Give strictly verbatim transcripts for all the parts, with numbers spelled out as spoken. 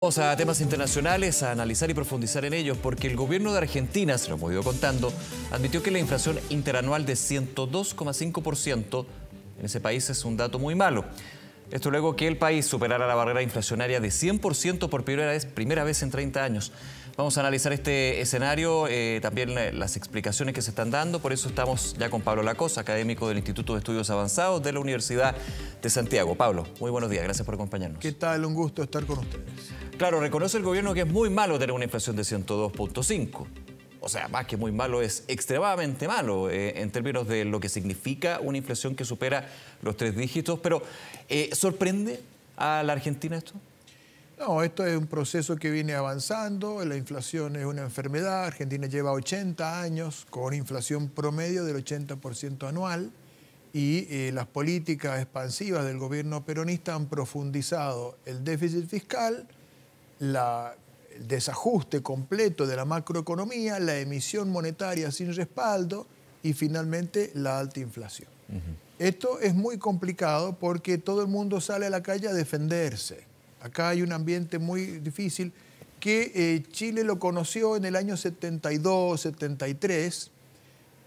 Vamos a temas internacionales, a analizar y profundizar en ellos, porque el gobierno de Argentina, se lo hemos ido contando, admitió que la inflación interanual de ciento dos coma cinco por ciento en ese país es un dato muy malo. Esto luego que el país superara la barrera inflacionaria de cien por ciento por primera vez, primera vez en treinta años. Vamos a analizar este escenario, eh, también las explicaciones que se están dando. Por eso estamos ya con Pablo Lacoste, académico del Instituto de Estudios Avanzados de la Universidad de Santiago. Pablo, muy buenos días, gracias por acompañarnos. ¿Qué tal? Un gusto estar con ustedes. Claro, reconoce el gobierno que es muy malo tener una inflación de ciento dos punto cinco. O sea, más que muy malo, es extremadamente malo eh, en términos de lo que significa una inflación que supera los tres dígitos. Pero, eh, ¿sorprende a la Argentina esto? No, esto es un proceso que viene avanzando. La inflación es una enfermedad. Argentina lleva ochenta años con inflación promedio del ochenta por ciento anual y eh, las políticas expansivas del gobierno peronista han profundizado el déficit fiscal, la, el desajuste completo de la macroeconomía, la emisión monetaria sin respaldo y finalmente la alta inflación. Uh-huh. Esto es muy complicado porque todo el mundo sale a la calle a defenderse. Acá hay un ambiente muy difícil que eh, Chile lo conoció en el año setenta y dos, setenta y tres.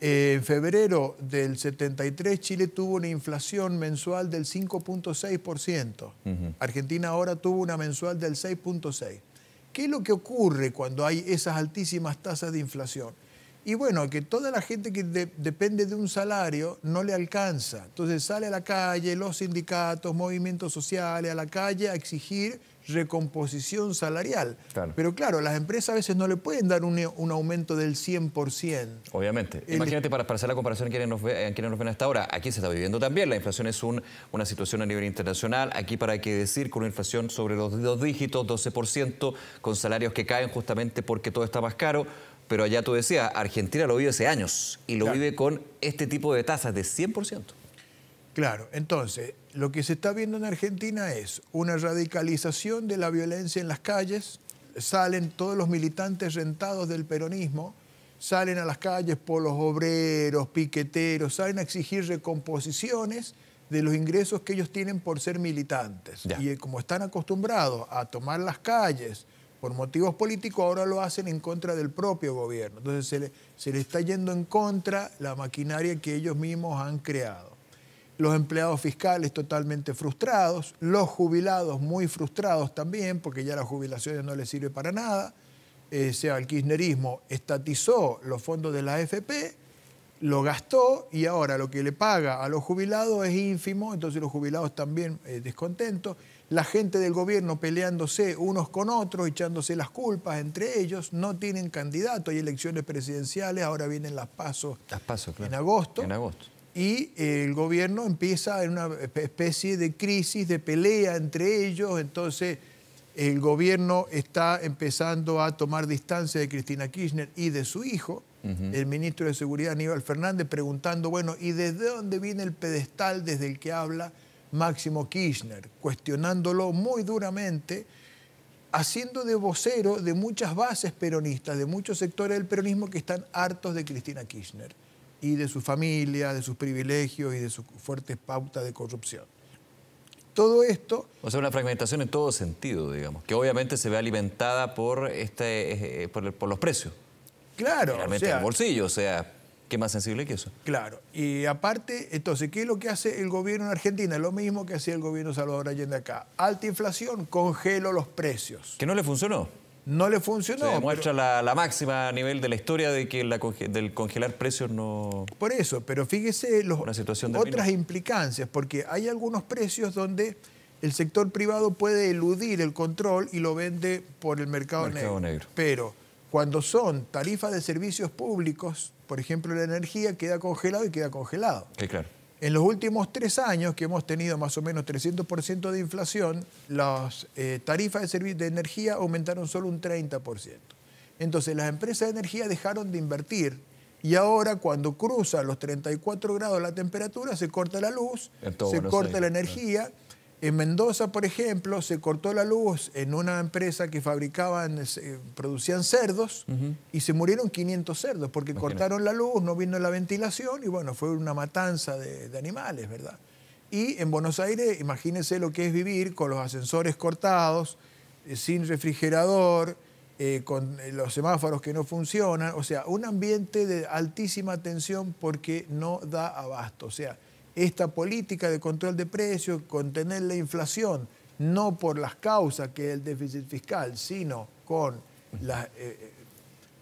Eh, en febrero del setenta y tres Chile tuvo una inflación mensual del cinco punto seis por ciento. Uh-huh. Argentina ahora tuvo una mensual del seis punto seis por ciento. ¿Qué es lo que ocurre cuando hay esas altísimas tasas de inflación? Y bueno, que toda la gente que de- depende de un salario no le alcanza. Entonces sale a la calle, los sindicatos, movimientos sociales, a la calle a exigir recomposición salarial. Claro. Pero claro, las empresas a veces no le pueden dar un, un aumento del cien por ciento. Obviamente. El... Imagínate, para, para hacer la comparación en quienes nos, ve, nos ven hasta ahora, aquí se está viviendo también. La inflación es un, una situación a nivel internacional. Aquí, para qué decir, con una inflación sobre los dos dígitos, doce por ciento, con salarios que caen justamente porque todo está más caro. Pero allá tú decías, Argentina lo vive hace años y lo claro. vive con este tipo de tasas de cien por ciento. Claro, entonces, lo que se está viendo en Argentina es una radicalización de la violencia en las calles. Salen todos los militantes rentados del peronismo, salen a las calles por los obreros, piqueteros, salen a exigir recomposiciones de los ingresos que ellos tienen por ser militantes. Ya. Y como están acostumbrados a tomar las calles por motivos políticos, ahora lo hacen en contra del propio gobierno. Entonces se le, se le está yendo en contra la maquinaria que ellos mismos han creado. Los empleados fiscales totalmente frustrados, los jubilados muy frustrados también, porque ya las jubilaciones no les sirven para nada. Eh, sea, el kirchnerismo estatizó los fondos de la A F P, lo gastó y ahora lo que le paga a los jubilados es ínfimo, entonces los jubilados también eh, descontentos. La gente del gobierno peleándose unos con otros, echándose las culpas entre ellos, no tienen candidato, hay elecciones presidenciales, ahora vienen las PASO, las PASO claro. en agosto. En agosto. Y eh, el gobierno empieza en una especie de crisis, de pelea entre ellos, entonces el gobierno está empezando a tomar distancia de Cristina Kirchner y de su hijo, Uh-huh. el ministro de Seguridad Aníbal Fernández, preguntando, bueno, ¿y desde dónde viene el pedestal desde el que habla Máximo Kirchner? Cuestionándolo muy duramente, haciendo de vocero de muchas bases peronistas, de muchos sectores del peronismo que están hartos de Cristina Kirchner y de su familia, de sus privilegios y de sus fuertes pautas de corrupción. Todo esto... O sea, una fragmentación en todo sentido, digamos, que obviamente se ve alimentada por, este, eh, por, el, por los precios. Claro. Realmente o sea, el bolsillo, o sea, ¿qué más sensible que eso? Claro. Y aparte, entonces, ¿qué es lo que hace el gobierno en Argentina? Lo mismo que hacía el gobierno Salvador Allende acá. Alta inflación, congelo los precios. ¿Que no le funcionó? No le funcionó. Se demuestra pero... la, la máxima a nivel de la historia de que la conge del congelar precios no... Por eso, pero fíjese los, otras implicancias, porque hay algunos precios donde el sector privado puede eludir el control y lo vende por el mercado, mercado negro. negro. Pero... Cuando son tarifas de servicios públicos, por ejemplo, la energía queda congelado y queda congelado. Sí, claro. En los últimos tres años, que hemos tenido más o menos trescientos por ciento de inflación, las eh, tarifas de servicios de energía aumentaron solo un treinta por ciento. Entonces, las empresas de energía dejaron de invertir y ahora, cuando cruza los treinta y cuatro grados la temperatura, se corta la luz, se bueno, corta sí, la energía... Claro. En Mendoza, por ejemplo, se cortó la luz en una empresa que fabricaban, eh, producían cerdos uh-huh. y se murieron quinientos cerdos porque Imagínate. cortaron la luz, no vino la ventilación y bueno, fue una matanza de, de animales, ¿verdad? Y en Buenos Aires, imagínense lo que es vivir con los ascensores cortados, sin refrigerador, eh, con los semáforos que no funcionan. O sea, un ambiente de altísima tensión porque no da abasto. O sea, esta política de control de precios, contener la inflación, no por las causas que es el déficit fiscal, sino con las eh,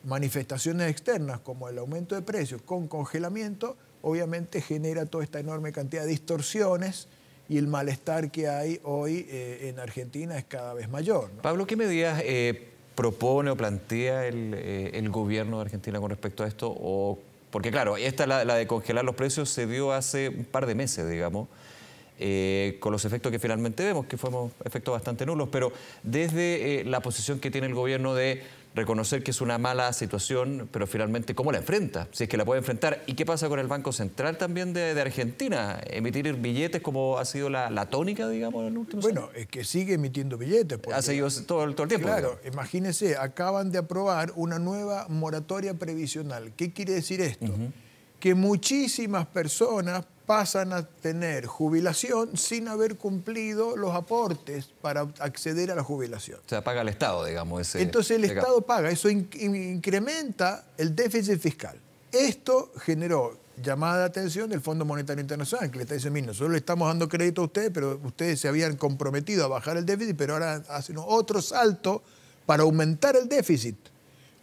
manifestaciones externas como el aumento de precios con congelamiento, obviamente genera toda esta enorme cantidad de distorsiones y el malestar que hay hoy eh, en Argentina es cada vez mayor, ¿no? Pablo, ¿qué medidas eh, propone o plantea el, eh, el gobierno de Argentina con respecto a esto? O, porque claro, esta la, la de congelar los precios se dio hace un par de meses, digamos, Eh, con los efectos que finalmente vemos, que fueron efectos bastante nulos, pero desde eh, la posición que tiene el gobierno de reconocer que es una mala situación, pero finalmente ¿cómo la enfrenta? Si es que la puede enfrentar. ¿Y qué pasa con el Banco Central también de, de Argentina? ¿Emitir billetes como ha sido la, la tónica, digamos, en el último año? Bueno, es que sigue emitiendo billetes. Ha seguido todo, todo el tiempo. Claro, digamos. Imagínense, acaban de aprobar una nueva moratoria previsional. ¿Qué quiere decir esto? Uh-huh. Que muchísimas personas pasan a tener jubilación sin haber cumplido los aportes para acceder a la jubilación. O sea, paga el Estado, digamos. Ese, Entonces el digamos. Estado paga, eso in incrementa el déficit fiscal. Esto generó llamada de atención del Fondo Monetario Internacional, que le está diciendo, nosotros le estamos dando crédito a ustedes, pero ustedes se habían comprometido a bajar el déficit, pero ahora hacen otro salto para aumentar el déficit.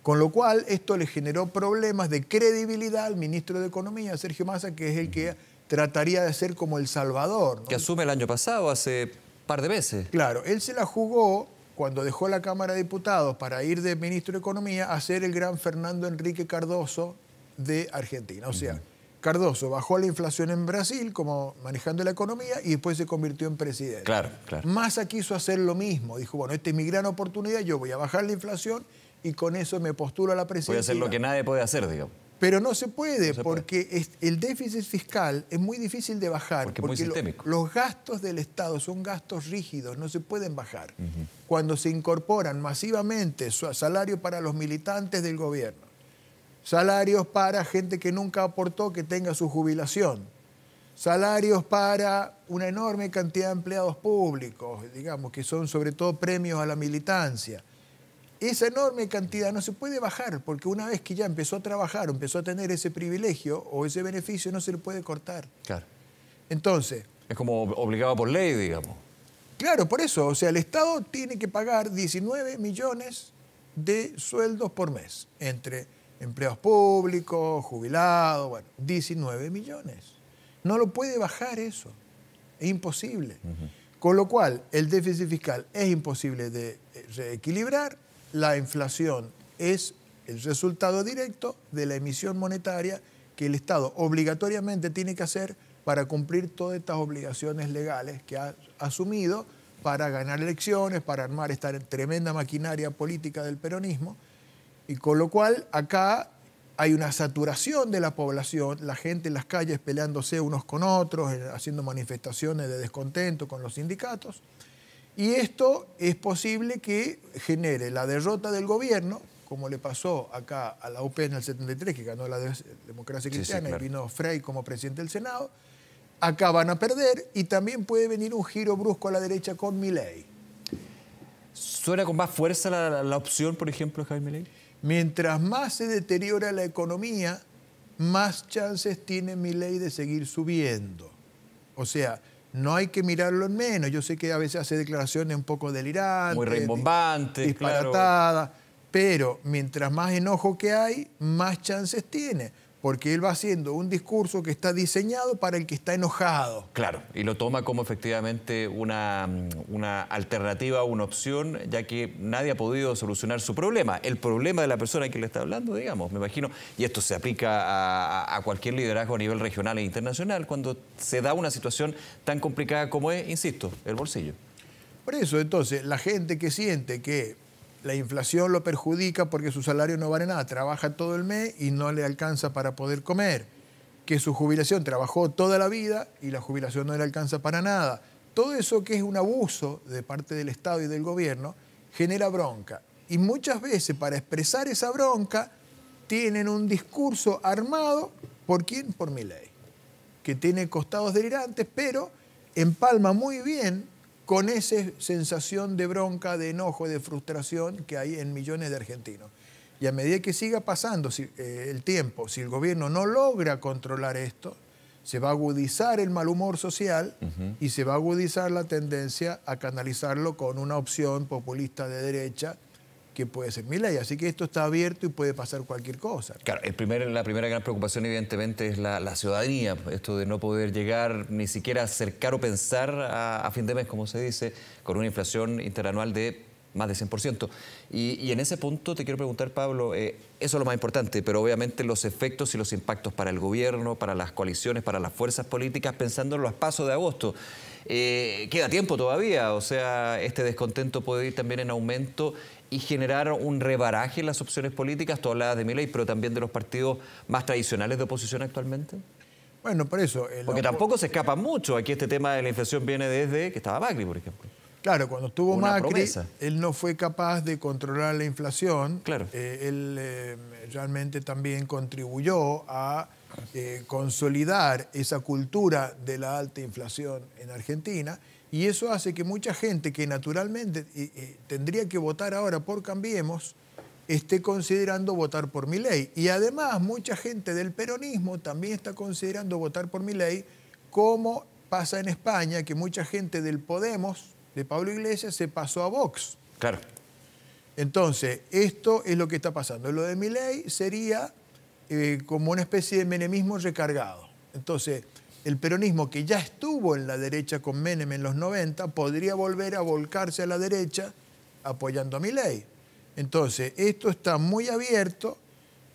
Con lo cual, esto le generó problemas de credibilidad al ministro de Economía, Sergio Massa, que es el que trataría de ser como El Salvador, ¿no? Que asume el año pasado, hace un par de meses. Claro, él se la jugó cuando dejó la Cámara de Diputados para ir de ministro de Economía a ser el gran Fernando Enrique Cardoso de Argentina. O sea, uh-huh. Cardoso bajó la inflación en Brasil como manejando la economía y después se convirtió en presidente. Claro, claro. Massa quiso hacer lo mismo. Dijo, bueno, esta es mi gran oportunidad, yo voy a bajar la inflación y con eso me postulo a la presidencia. Voy a hacer lo que nadie puede hacer, digamos. Pero no se puede, no se porque puede. Es, el déficit fiscal es muy difícil de bajar. Porque, porque es muy sistémico. Lo, los gastos del Estado son gastos rígidos, no se pueden bajar. Uh-huh. Cuando se incorporan masivamente salarios para los militantes del gobierno, salarios para gente que nunca aportó que tenga su jubilación, salarios para una enorme cantidad de empleados públicos, digamos, que son sobre todo premios a la militancia. Esa enorme cantidad no se puede bajar porque una vez que ya empezó a trabajar, empezó a tener ese privilegio o ese beneficio, no se le puede cortar. Claro. Entonces... Es como obligado por ley, digamos. Claro, por eso. O sea, el Estado tiene que pagar diecinueve millones de sueldos por mes. Entre empleados públicos, jubilados, bueno, diecinueve millones. No lo puede bajar eso. Es imposible. Uh-huh. Con lo cual, el déficit fiscal es imposible de reequilibrar. La inflación es el resultado directo de la emisión monetaria que el Estado obligatoriamente tiene que hacer para cumplir todas estas obligaciones legales que ha asumido para ganar elecciones, para armar esta tremenda maquinaria política del peronismo. Y con lo cual acá hay una saturación de la población, la gente en las calles peleándose unos con otros, haciendo manifestaciones de descontento con los sindicatos. Y esto es posible que genere la derrota del gobierno, como le pasó acá a la U P en el setenta y tres, que ganó la democracia cristiana, sí, sí, claro. Y vino Frei como presidente del Senado. Acá van a perder y también puede venir un giro brusco a la derecha con Milei. ¿Suena con más fuerza la, la, la opción, por ejemplo, Javier Milei? Mientras más se deteriora la economía, más chances tiene Milei de seguir subiendo. O sea... No hay que mirarlo en menos. Yo sé que a veces hace declaraciones un poco delirantes. Muy rimbombantes, disparatadas. Claro. Pero mientras más enojo que hay, más chances tiene. Porque él va haciendo un discurso que está diseñado para el que está enojado. Claro, y lo toma como efectivamente una, una alternativa, una opción, ya que nadie ha podido solucionar su problema. El problema de la persona que le está hablando, digamos, me imagino, y esto se aplica a, a cualquier liderazgo a nivel regional e internacional, cuando se da una situación tan complicada como es, insisto, el bolsillo. Por eso, entonces, la gente que siente que la inflación lo perjudica porque su salario no vale nada. Trabaja todo el mes y no le alcanza para poder comer. Que su jubilación trabajó toda la vida y la jubilación no le alcanza para nada. Todo eso que es un abuso de parte del Estado y del gobierno genera bronca. Y muchas veces para expresar esa bronca tienen un discurso armado. ¿Por quién? Por Milei. Que tiene costados delirantes, pero empalma muy bien con esa sensación de bronca, de enojo, de frustración que hay en millones de argentinos. Y a medida que siga pasando si, eh, el tiempo, si el gobierno no logra controlar esto, se va a agudizar el mal humor social uh-huh. y se va a agudizar la tendencia a canalizarlo con una opción populista de derecha que puede ser Milei. Así que esto está abierto y puede pasar cualquier cosa, ¿no? Claro, el primer, la primera gran preocupación evidentemente es la, la ciudadanía, esto de no poder llegar ni siquiera acercar o pensar a, a fin de mes, como se dice, con una inflación interanual de más de cien por ciento. Y, y en ese punto te quiero preguntar, Pablo, eh, eso es lo más importante, pero obviamente los efectos y los impactos para el gobierno, para las coaliciones, para las fuerzas políticas, pensando en los pasos de agosto. Eh, queda tiempo todavía, o sea, este descontento puede ir también en aumento y generar un rebaraje en las opciones políticas. Tú hablabas de Milei, pero también de los partidos más tradicionales de oposición actualmente. Bueno, por eso... El Porque tampoco se escapa mucho. Aquí este tema de la inflación viene desde que estaba Macri, por ejemplo. Claro, cuando estuvo Una Macri, promesa. él no fue capaz de controlar la inflación. Claro. Eh, él eh, realmente también contribuyó a eh, consolidar esa cultura de la alta inflación en Argentina. Y eso hace que mucha gente que naturalmente eh, eh, tendría que votar ahora por Cambiemos esté considerando votar por Milei. Y además mucha gente del peronismo también está considerando votar por Milei, como pasa en España, que mucha gente del Podemos, de Pablo Iglesias, se pasó a Vox. Claro. Entonces, esto es lo que está pasando. Lo de Milei sería eh, como una especie de menemismo recargado. Entonces... el peronismo, que ya estuvo en la derecha con Menem en los noventa, podría volver a volcarse a la derecha apoyando a Milei. Entonces, esto está muy abierto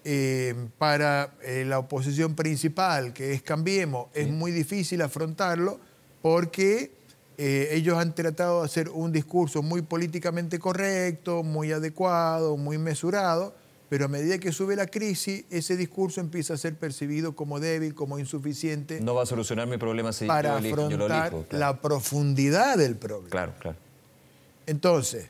eh, para eh, la oposición principal, que es Cambiemos. Es muy difícil afrontarlo porque eh, ellos han tratado de hacer un discurso muy políticamente correcto, muy adecuado, muy mesurado, pero a medida que sube la crisis, ese discurso empieza a ser percibido como débil, como insuficiente. No va a solucionar mi problema si para yo elijo, afrontar yo lo elijo, claro. la profundidad del problema. Claro, claro. Entonces,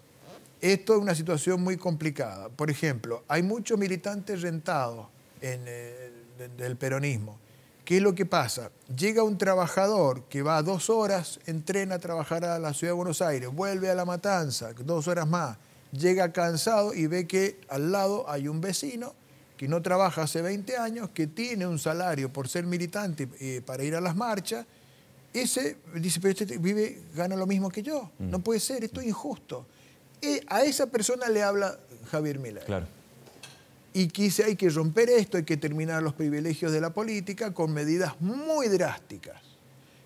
esto es una situación muy complicada. Por ejemplo, hay muchos militantes rentados en el, del peronismo. ¿Qué es lo que pasa? Llega un trabajador que va dos horas en tren a trabajar a la Ciudad de Buenos Aires, vuelve a La Matanza, dos horas más, llega cansado y ve que al lado hay un vecino que no trabaja hace veinte años, que tiene un salario por ser militante eh, para ir a las marchas. Ese dice, pero este vive, gana lo mismo que yo. Mm. No puede ser, esto es injusto. Y a esa persona le habla Javier Milei. Claro. Y quizá hay que romper esto, hay que terminar los privilegios de la política con medidas muy drásticas.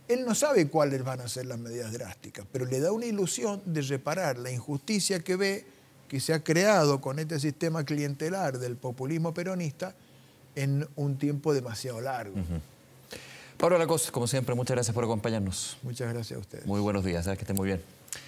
Él no sabe cuáles van a ser las medidas drásticas, pero le da una ilusión de reparar la injusticia que ve que se ha creado con este sistema clientelar del populismo peronista en un tiempo demasiado largo. Uh-huh. Pablo Lacoste, como siempre, muchas gracias por acompañarnos. Muchas gracias a ustedes. Muy buenos días, que estén muy bien.